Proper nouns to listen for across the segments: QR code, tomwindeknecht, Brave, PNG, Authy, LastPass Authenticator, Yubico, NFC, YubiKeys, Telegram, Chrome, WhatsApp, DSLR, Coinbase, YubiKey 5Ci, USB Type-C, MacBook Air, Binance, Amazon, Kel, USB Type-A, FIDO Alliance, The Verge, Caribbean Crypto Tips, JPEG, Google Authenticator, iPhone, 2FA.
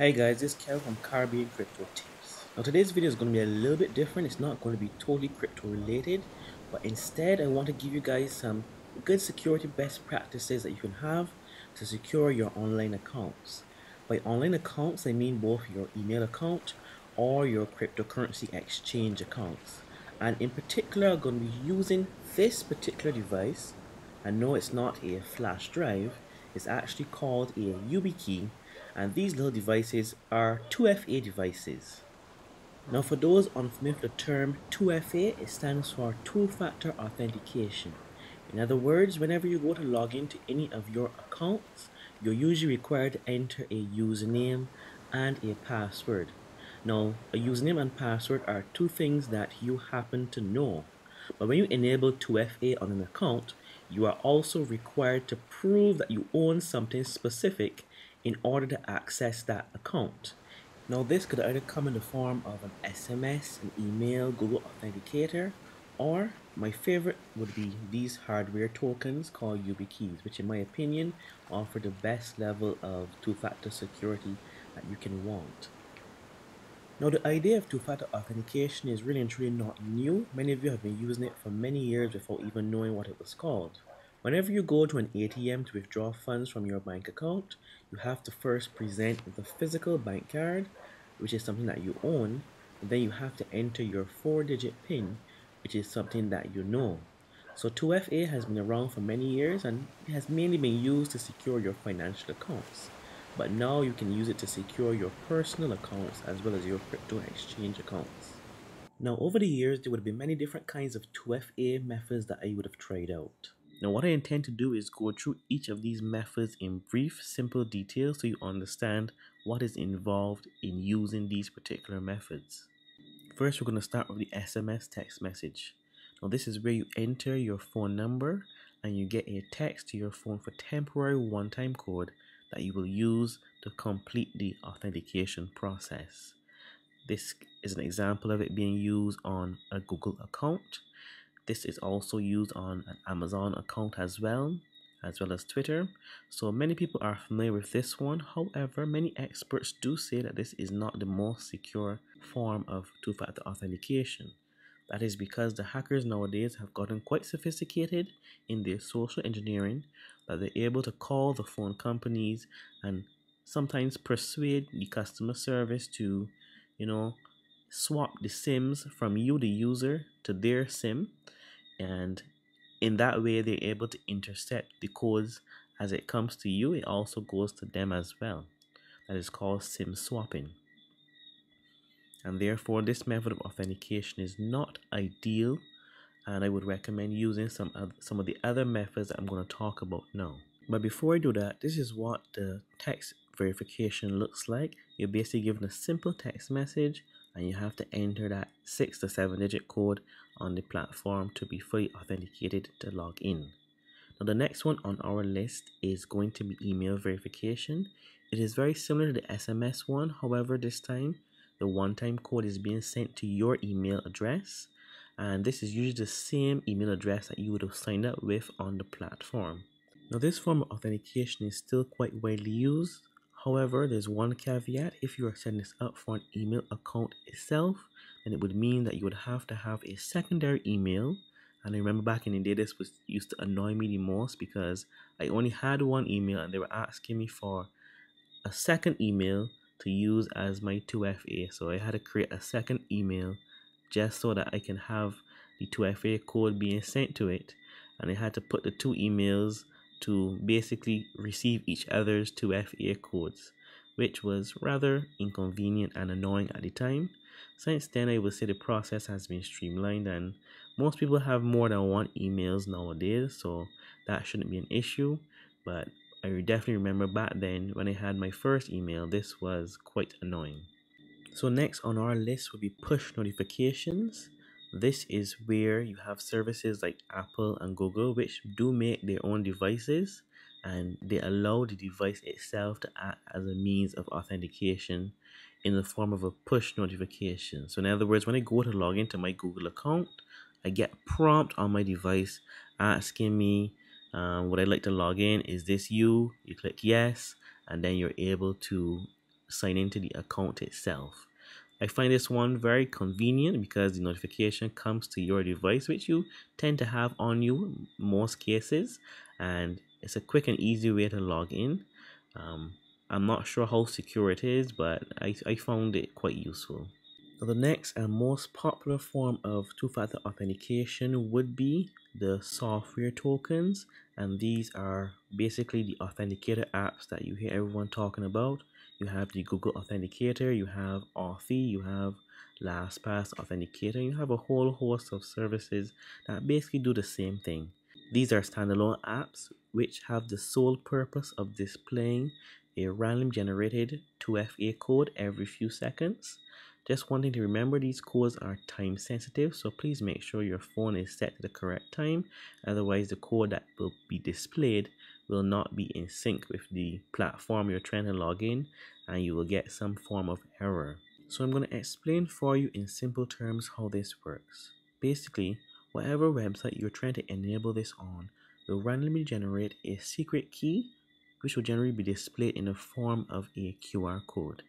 Hey guys, it's Kel from Caribbean Crypto Tips. Now today's video is going to be a little bit different. It's not going to be totally crypto related, but instead I want to give you guys some good security best practices that you can have to secure your online accounts. By online accounts, I mean both your email account or your cryptocurrency exchange accounts. And in particular, I'm going to be using this particular device. And no, it's not a flash drive. It's actually called a YubiKey. And these little devices are 2FA devices. Now for those unfamiliar with the term 2FA, it stands for two-factor authentication. In other words, whenever you go to log into any of your accounts, you're usually required to enter a username and a password. Now, a username and password are two things that you happen to know. But when you enable 2FA on an account, you are also required to prove that you own something specific in order to access that account. Now this could either come in the form of an SMS, an email, Google Authenticator, or my favorite would be these hardware tokens called YubiKeys, which in my opinion offer the best level of two-factor security that you can want. Now the idea of two-factor authentication is really and truly not new. Many of you have been using it for many years without even knowing what it was called. Whenever you go to an ATM to withdraw funds from your bank account, you have to first present the physical bank card, which is something that you own, and then you have to enter your 4-digit PIN, which is something that you know. So 2FA has been around for many years and it has mainly been used to secure your financial accounts. But now you can use it to secure your personal accounts as well as your crypto exchange accounts. Now over the years, there would have been many different kinds of 2FA methods that I would have tried out. Now what I intend to do is go through each of these methods in brief, simple detail so you understand what is involved in using these particular methods. First, we're going to start with the SMS text message. Now this is where you enter your phone number and you get a text to your phone for temporary one-time code that you will use to complete the authentication process. This is an example of it being used on a Google account. This is also used on an Amazon account as well as Twitter. So many people are familiar with this one. However, many experts do say that this is not the most secure form of two-factor authentication. That is because the hackers nowadays have gotten quite sophisticated in their social engineering, that they're able to call the phone companies and sometimes persuade the customer service to, swap the SIMs from you, the user, to their SIM, and in that way they're able to intercept the codes as it comes to you. It also goes to them as well. That is called SIM swapping. And therefore this method of authentication is not ideal, and I would recommend using some of the other methods that I'm going to talk about now. But before I do that, this is what the text verification looks like. You're basically given a simple text message and you have to enter that 6- to 7-digit code on the platform to be fully authenticated to log in. Now the next one on our list is going to be email verification. It is very similar to the SMS one, however this time the one-time code is being sent to your email address, and this is usually the same email address that you would have signed up with on the platform. Now this form of authentication is still quite widely used. However, there's one caveat. If you are setting this up for an email account itself, then it would mean that you would have to have a secondary email. And I remember back in the day this was used to annoy me the most because I only had one email and they were asking me for a second email to use as my 2FA. So I had to create a second email just so that I can have the 2FA code being sent to it. And I had to put the two emails to basically receive each other's 2FA codes, which was rather inconvenient and annoying at the time. Since then, I would say the process has been streamlined and most people have more than one emails nowadays, so that shouldn't be an issue. But I definitely remember back then when I had my first email, this was quite annoying. So next on our list would be push notifications. This is where you have services like Apple and Google, which do make their own devices, and they allow the device itself to act as a means of authentication in the form of a push notification. So in other words, when I go to log into my Google account, I get a prompt on my device asking me, would I like to log in? Is this you? You click yes, and then you're able to sign into the account itself. I find this one very convenient because the notification comes to your device, which you tend to have on you in most cases, and it's a quick and easy way to log in. I'm not sure how secure it is, but I found it quite useful. So the next and most popular form of two-factor authentication would be the software tokens, and these are basically the authenticator apps that you hear everyone talking about. You have the Google Authenticator, you have Authy, you have LastPass Authenticator, you have a whole host of services that basically do the same thing. These are standalone apps which have the sole purpose of displaying a randomly generated 2FA code every few seconds. Just one thing to remember, these codes are time sensitive, so please make sure your phone is set to the correct time, otherwise the code that will be displayed will not be in sync with the platform you're trying to log in, and you will get some form of error. So I'm going to explain for you in simple terms how this works. Basically, whatever website you're trying to enable this on will randomly generate a secret key, which will generally be displayed in the form of a QR code.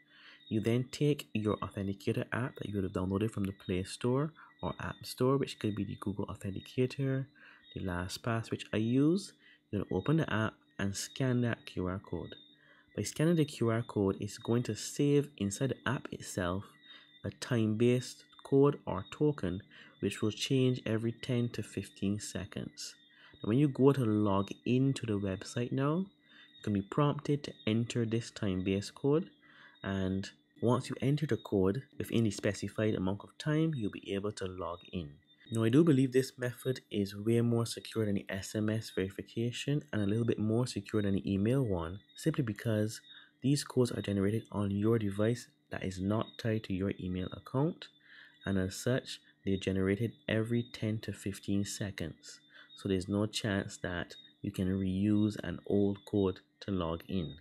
You then take your authenticator app that you would have downloaded from the Play Store or App Store, which could be the Google Authenticator, the LastPass, which I use. You're going to open the app and scan that QR code. By scanning the QR code, it's going to save inside the app itself a time-based code or token, which will change every 10 to 15 seconds. Now, when you go to log into the website now, you can be prompted to enter this time-based code, and once you enter the code within the specified amount of time, you'll be able to log in. Now, I do believe this method is way more secure than the SMS verification and a little bit more secure than the email one, simply because these codes are generated on your device that is not tied to your email account, and as such, they're generated every 10 to 15 seconds. So there's no chance that you can reuse an old code to log in.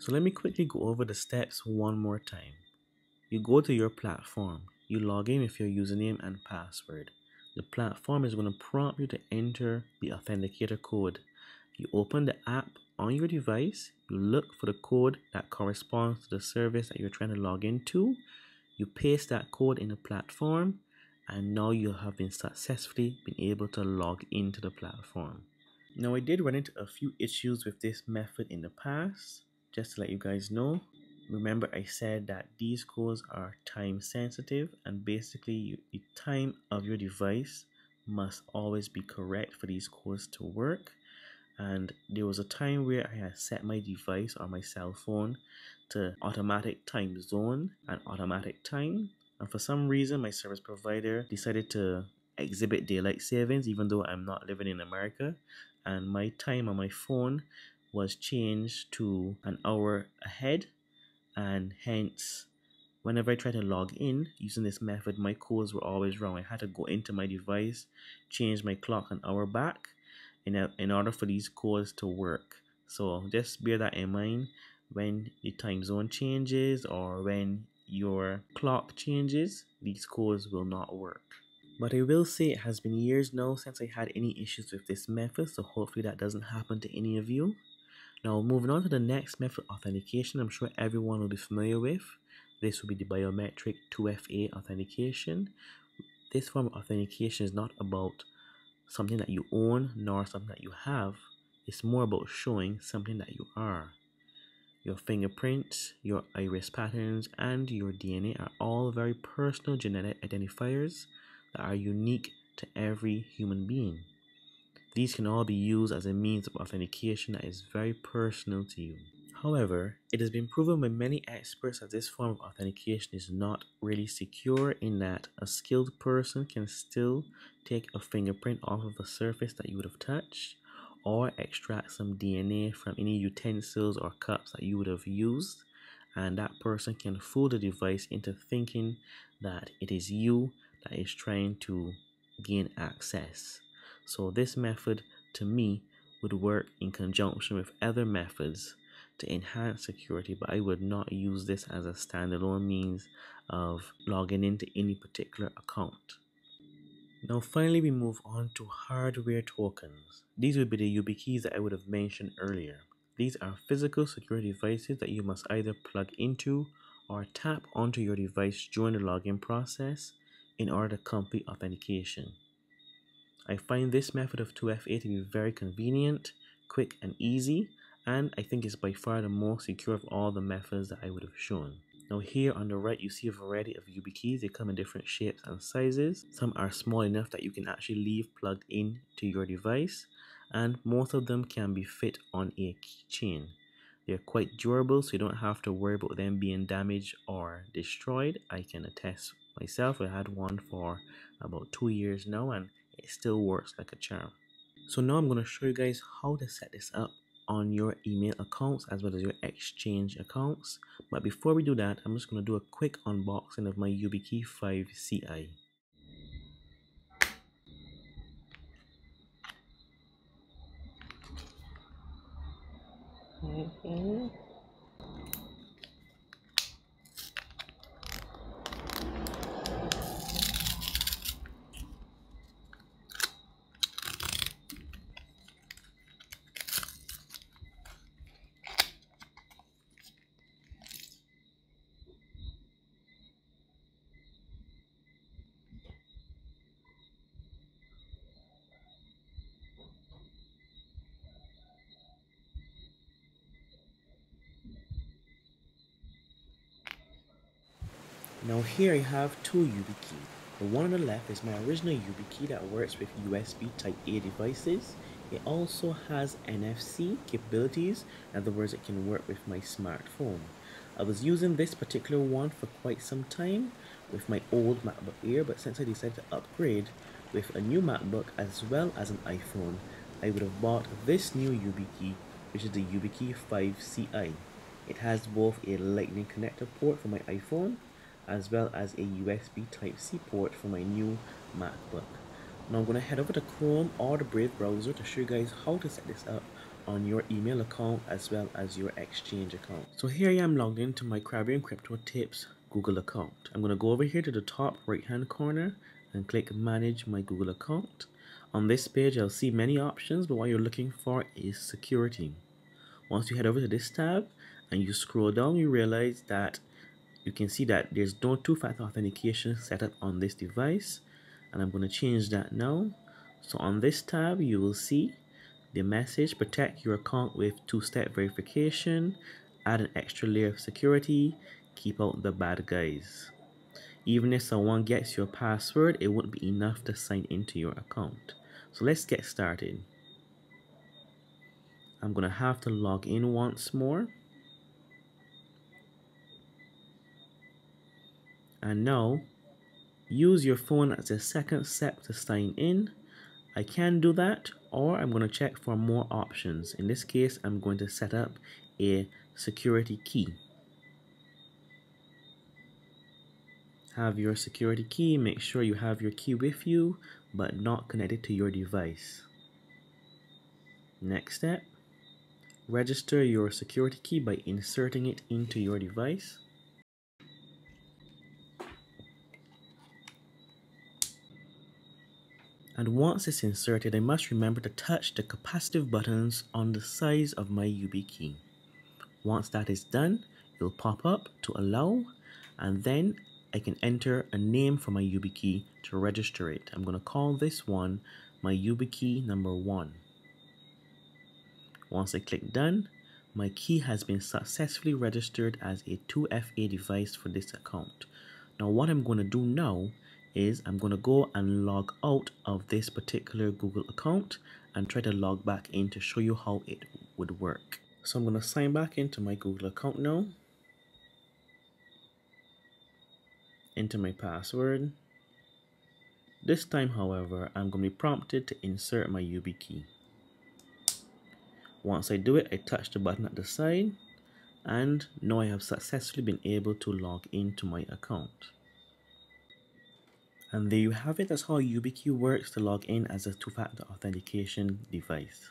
So let me quickly go over the steps one more time. You go to your platform. You log in with your username and password. The platform is going to prompt you to enter the authenticator code. You open the app on your device. You look for the code that corresponds to the service that you're trying to log into. You paste that code in the platform, and now you have been successfully been able to log into the platform. Now, I did run into a few issues with this method in the past. Just to let you guys know, remember I said that these codes are time sensitive, and basically the time of your device must always be correct for these codes to work. And there was a time where I had set my device or my cell phone to automatic time zone and automatic time, and for some reason my service provider decided to exhibit daylight savings even though I'm not living in America, and my time on my phone was changed to an hour ahead, and hence whenever I tried to log in using this method, my codes were always wrong. I had to go into my device, change my clock an hour back in order for these codes to work. So just bear that in mind when the time zone changes or when your clock changes, these codes will not work. But I will say it has been years now since I had any issues with this method, so hopefully that doesn't happen to any of you. Now, moving on to the next method of authentication, I'm sure everyone will be familiar with. This will be the biometric 2FA authentication. This form of authentication is not about something that you own nor something that you have. It's more about showing something that you are. Your fingerprints, your iris patterns, and your DNA are all very personal genetic identifiers that are unique to every human being. These can all be used as a means of authentication that is very personal to you. However, it has been proven by many experts that this form of authentication is not really secure, in that a skilled person can still take a fingerprint off of a surface that you would have touched, or extract some DNA from any utensils or cups that you would have used, and that person can fool the device into thinking that it is you that is trying to gain access. So this method, to me, would work in conjunction with other methods to enhance security, but I would not use this as a standalone means of logging into any particular account. Now, finally, we move on to hardware tokens. These would be the YubiKeys that I would have mentioned earlier. These are physical security devices that you must either plug into or tap onto your device during the login process in order to complete authentication. I find this method of 2FA to be very convenient, quick and easy, and I think it's by far the most secure of all the methods that I would have shown. Now here on the right you see a variety of YubiKeys. They come in different shapes and sizes. Some are small enough that you can actually leave plugged in to your device, and most of them can be fit on a keychain. They're quite durable, so you don't have to worry about them being damaged or destroyed. I can attest myself. I had one for about 2 years now and it still works like a charm. So now I'm going to show you guys how to set this up on your email accounts as well as your Exchange accounts. But before we do that, I'm just going to do a quick unboxing of my YubiKey 5Ci. Now here I have two YubiKey. The one on the left is my original YubiKey that works with USB Type-A devices. It also has NFC capabilities, in other words it can work with my smartphone. I was using this particular one for quite some time with my old MacBook Air, but since I decided to upgrade with a new MacBook as well as an iPhone, I would have bought this new YubiKey, which is the YubiKey 5Ci. It has both a lightning connector port for my iPhone as well as a USB Type-C port for my new MacBook. Now I'm going to head over to Chrome or the Brave browser to show you guys how to set this up on your email account as well as your Exchange account. So here I am logged into my Caribbean Crypto Tips Google account. I'm going to go over here to the top right hand corner and click Manage My Google Account. On this page I'll see many options, but what you're looking for is security. Once you head over to this tab and you scroll down, you realize that you can see that there's no two-factor authentication set up on this device, and I'm going to change that now. So on this tab you will see the message, protect your account with two-step verification, add an extra layer of security, keep out the bad guys. Even if someone gets your password, it won't be enough to sign into your account. So let's get started. I'm going to have to log in once more. And now, use your phone as a second step to sign in. I can do that, or I'm going to check for more options. In this case, I'm going to set up a security key. Have your security key. Make sure you have your key with you, but not connected to your device. Next step, register your security key by inserting it into your device. And once it's inserted, I must remember to touch the capacitive buttons on the sides of my YubiKey. Once that is done, it will pop up to allow, and then I can enter a name for my YubiKey to register it. I'm going to call this one my YubiKey number 1. Once I click done, my key has been successfully registered as a 2FA device for this account. Now what I'm going to do now is I'm going to go and log out of this particular Google account and try to log back in to show you how it would work. So I'm going to sign back into my Google account now, enter my password. This time however, I'm going to be prompted to insert my YubiKey. Once I do it, I touch the button at the side, and now I have successfully been able to log into my account. And there you have it. That's how YubiKey works to log in as a two-factor authentication device.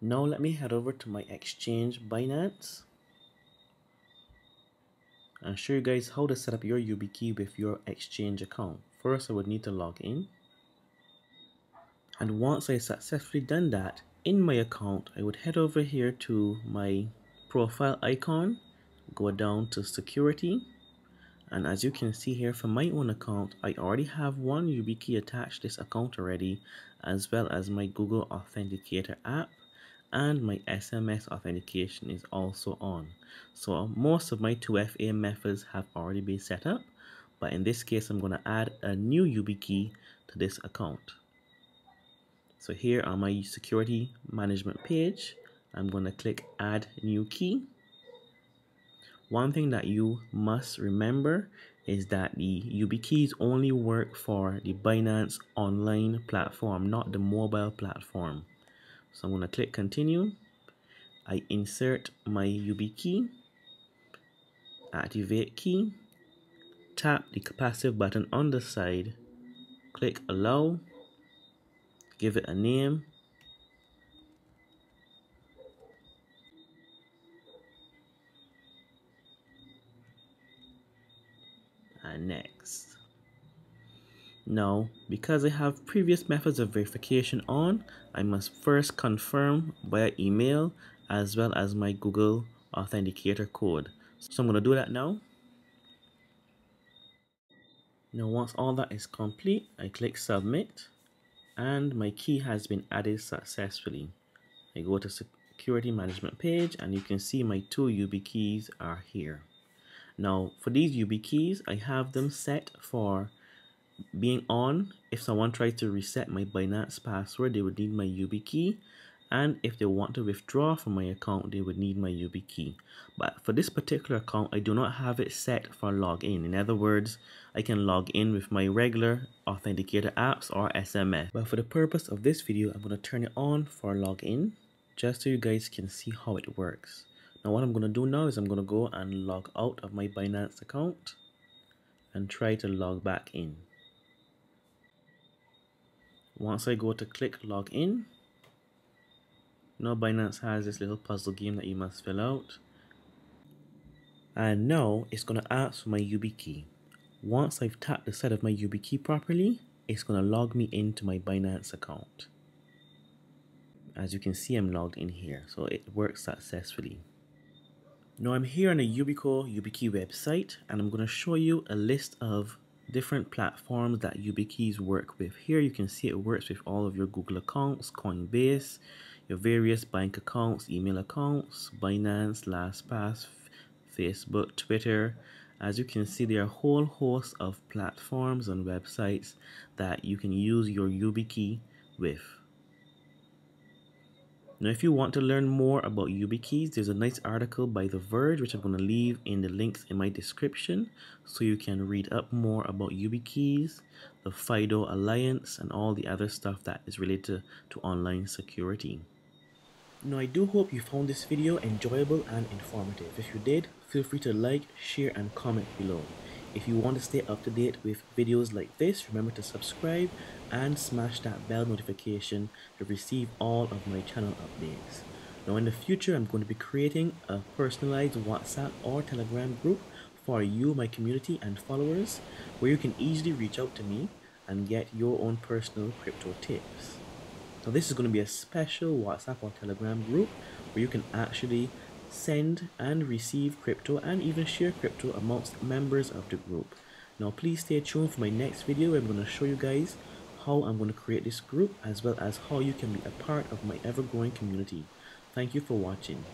Now let me head over to my Exchange Binance and show you guys how to set up your YubiKey with your Exchange account. First I would need to log in, and once I successfully done that, in my account, I would head over here to my profile icon, go down to security, and as you can see here for my own account, I already have one YubiKey attached to this account already, as well as my Google Authenticator app, and my SMS authentication is also on. So most of my 2FA methods have already been set up, but in this case I'm going to add a new YubiKey to this account. So here on my security management page, I'm going to click add new key. One thing that you must remember is that the YubiKeys only work for the Binance online platform, not the mobile platform. So I'm going to click continue. I insert my YubiKey, activate key, tap the passive button on the side, click allow, give it a name, and next. Now, because I have previous methods of verification on, I must first confirm via email as well as my Google Authenticator code. So I'm going to do that now. Now once all that is complete, I click submit and my key has been added successfully. I go to security management page and you can see my two YubiKeys are here. Now for these YubiKeys, I have them set for being on. If someone tries to reset my Binance password, they would need my YubiKey, and if they want to withdraw from my account, they would need my YubiKey. But for this particular account, I do not have it set for login. In other words, I can log in with my regular authenticator apps or SMS. But for the purpose of this video, I'm going to turn it on for login just so you guys can see how it works. Now what I'm going to do now is I'm going to go and log out of my Binance account and try to log back in. Once I go to click login, now Binance has this little puzzle game that you must fill out. And now it's going to ask for my YubiKey. Once I've tapped the set of my YubiKey properly, it's going to log me into my Binance account. As you can see, I'm logged in here, so it works successfully. Now I'm here on the Yubico YubiKey website, and I'm going to show you a list of different platforms that YubiKeys work with. Here you can see it works with all of your Google accounts, Coinbase, your various bank accounts, email accounts, Binance, LastPass, Facebook, Twitter. As you can see, there are a whole host of platforms and websites that you can use your YubiKey with. Now if you want to learn more about YubiKeys, there's a nice article by The Verge which I'm going to leave in the links in my description so you can read up more about YubiKeys, the FIDO Alliance, and all the other stuff that is related to online security. Now I do hope you found this video enjoyable and informative. If you did, feel free to like, share, and comment below. If you want to stay up to date with videos like this, remember to subscribe and smash that bell notification to receive all of my channel updates. Now in the future, I'm going to be creating a personalized WhatsApp or Telegram group for you, my community and followers, where you can easily reach out to me and get your own personal crypto tips. Now this is going to be a special WhatsApp or Telegram group where you can actually send and receive crypto and even share crypto amongst members of the group. Now please stay tuned for my next video where I'm going to show you guys how I'm going to create this group as well as how you can be a part of my ever-growing community. Thank you for watching.